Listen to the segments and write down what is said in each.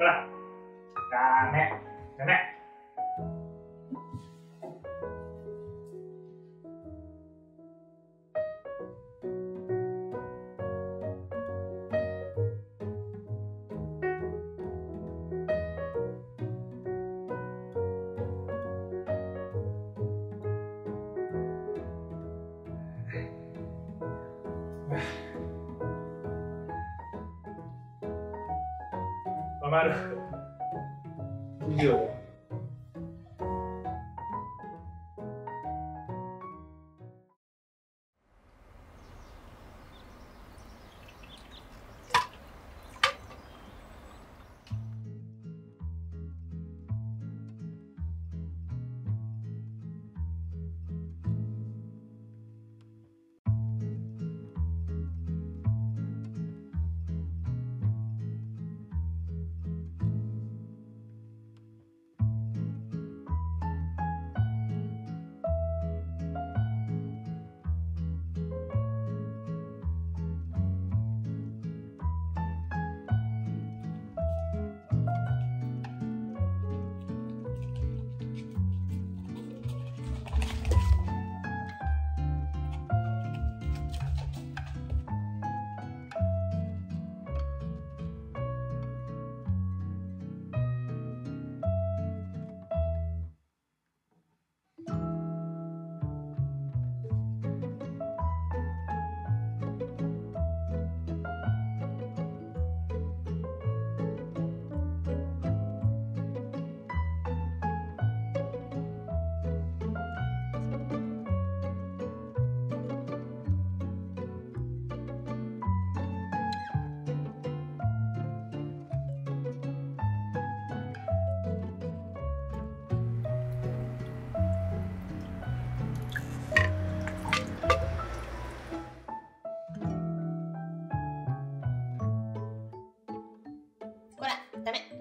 过来，干咩？干咩？慢慢的，有。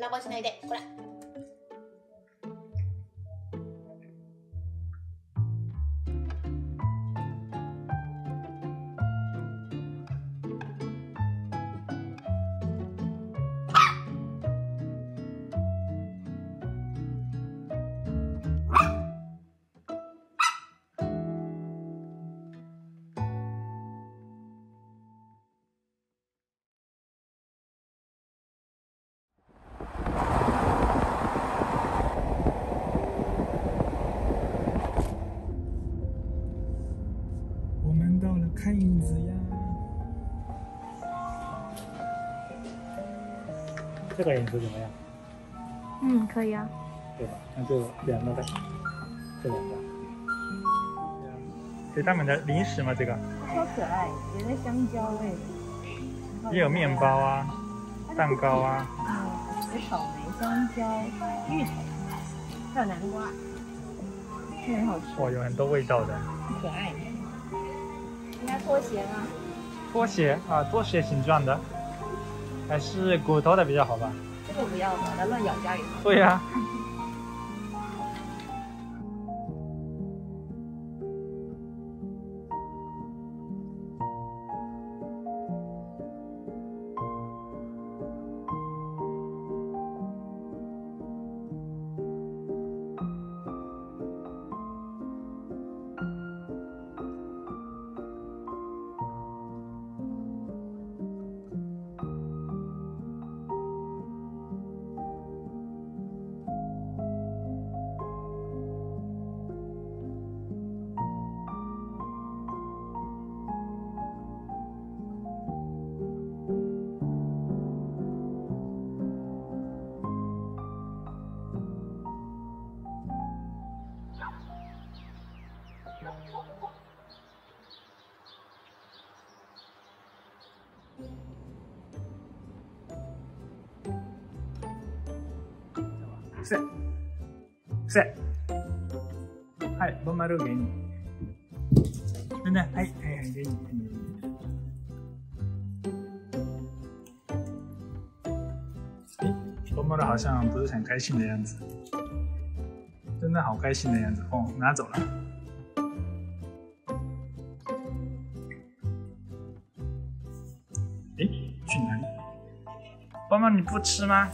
ラボしないで、ほら。看影子呀，这个影子怎么样？嗯，可以啊。对吧？那就圆了呗，这两个。给他们的零食嘛，这个。超可爱，有的香蕉味。也有面包啊，蛋糕啊。嗯，有草莓、香蕉、芋头，还有南瓜，这很好吃。哇，有很多味道的。可爱。 拖鞋啊，拖鞋啊，拖鞋形状的，还是骨头的比较好吧？这个不要吧，它乱咬家里。对呀、啊。是，是。はい、ボンマル给你。真的，哎哎哎，给你，给你。哎，ボンマル好像不是很开心的样子。真的好开心的样子，哦，拿走了。 哎，去哪里？妈妈，你不吃吗？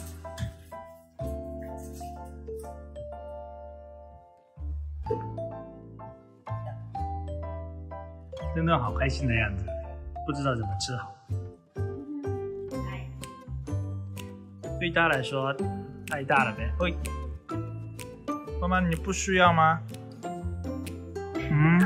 真的好开心的样子，不知道怎么吃好。对他来说太大了呗。喂，妈妈，你不需要吗？嗯。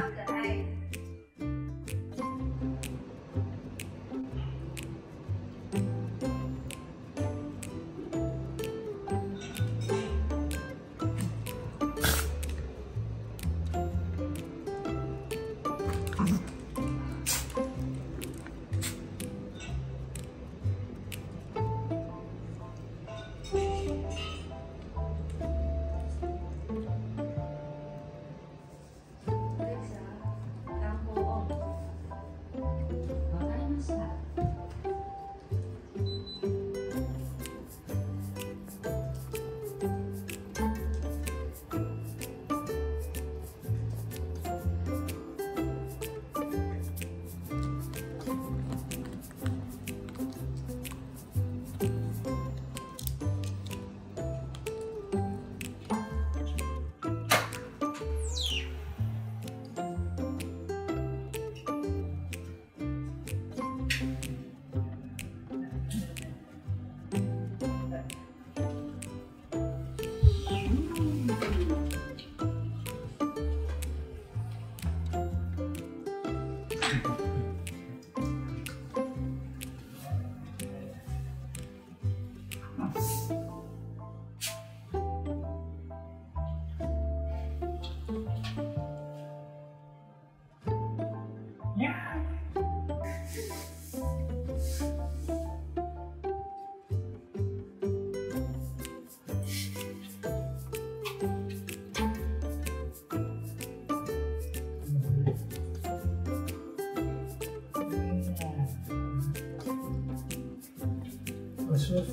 舒服。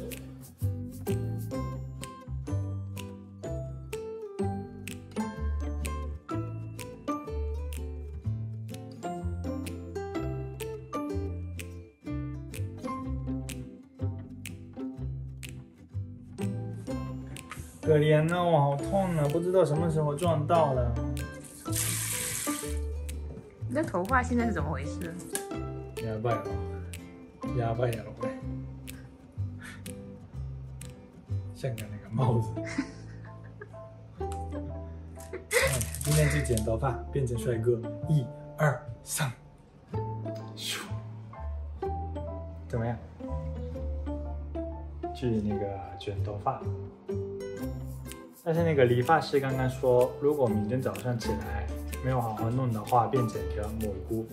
可怜啊，我好痛啊！不知道什么时候撞到了。你的头发现在是怎么回事？やばいろ。やばいやろこれ。 像个那个帽子。今天去剪头发，变成帅哥。1、2、3，怎么样？去那个卷头发。但是那个理发师刚刚说，如果明天早上起来没有好好弄的话，变成一个蘑菇。